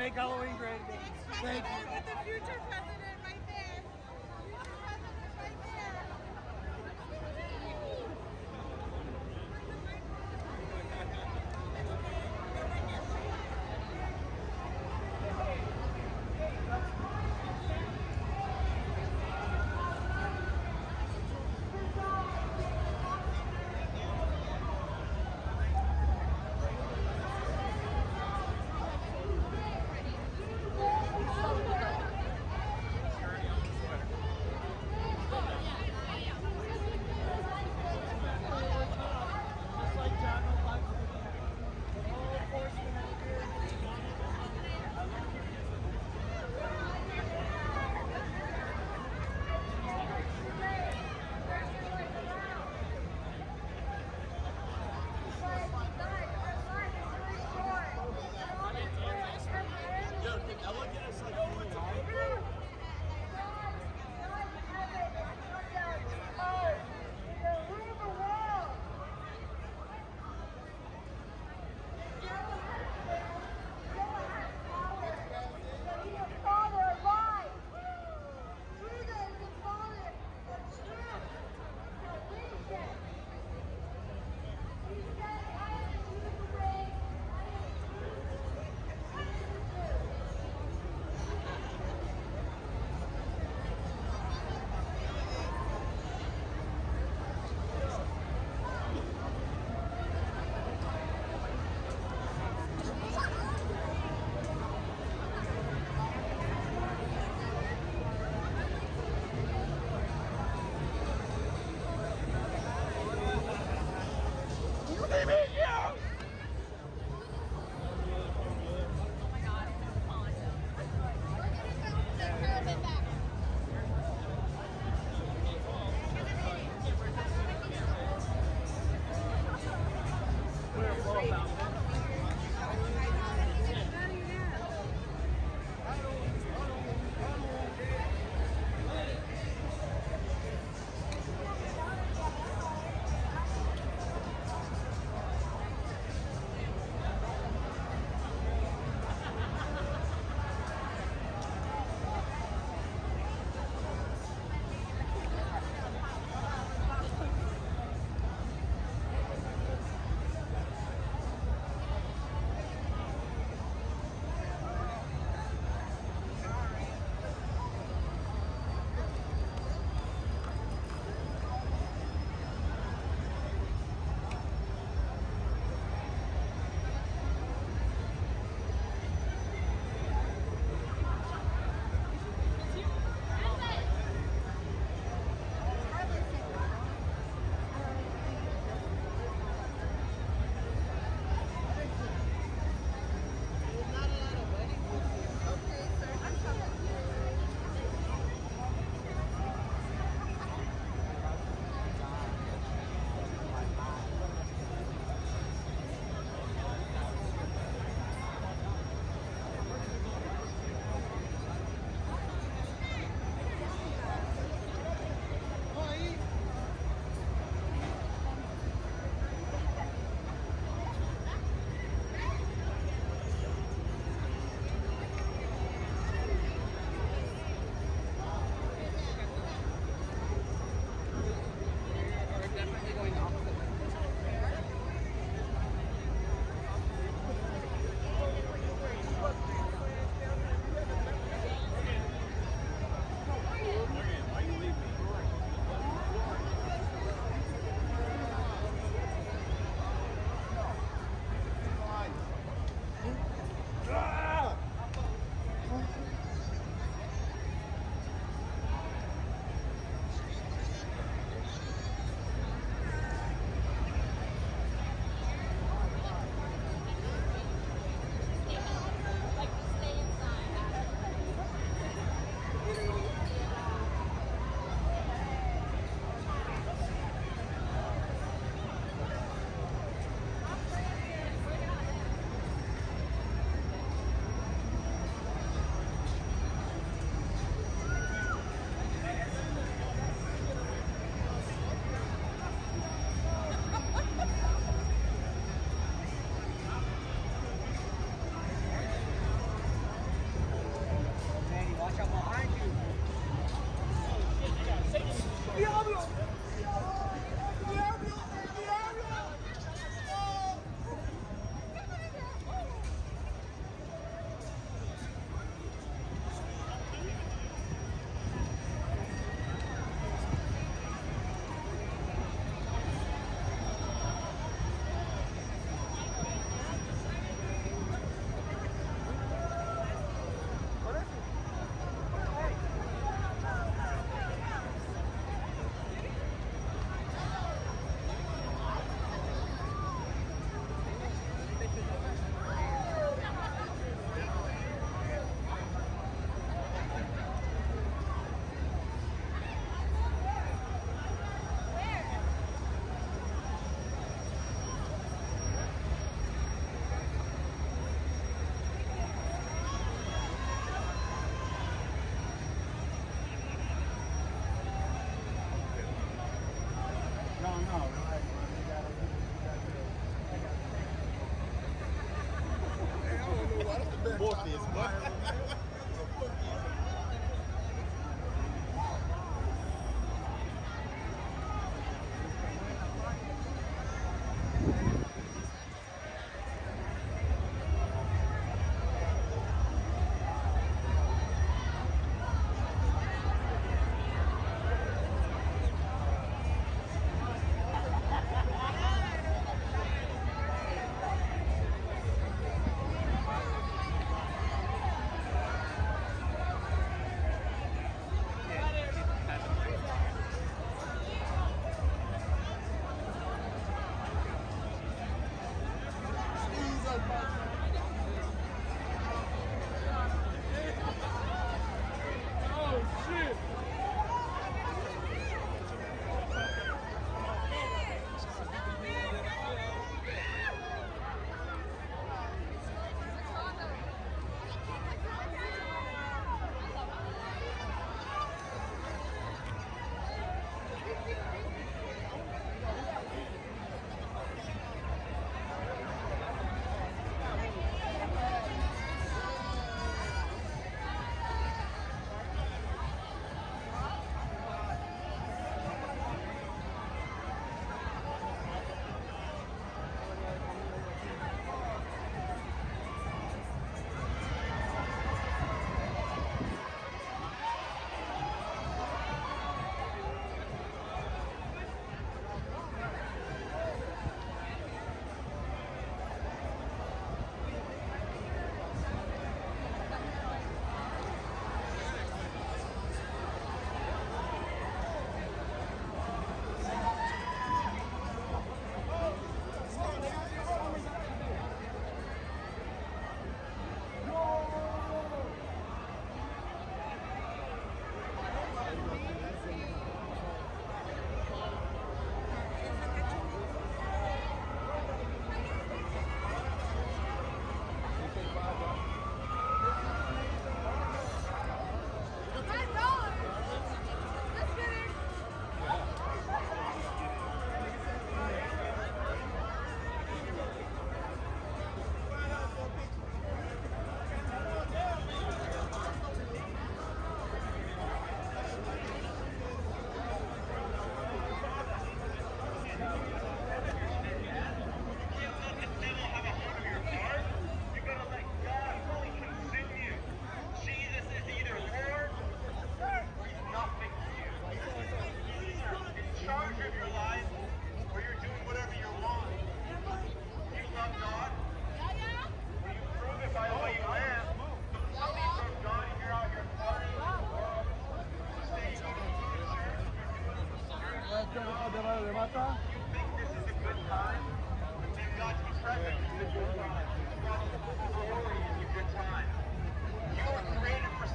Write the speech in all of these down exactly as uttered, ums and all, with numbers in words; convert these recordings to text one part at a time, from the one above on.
Make Halloween great again. Thank you. With the future president right there. Future president right there.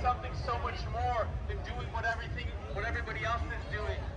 Something so much more than doing what everything, what everybody else is doing.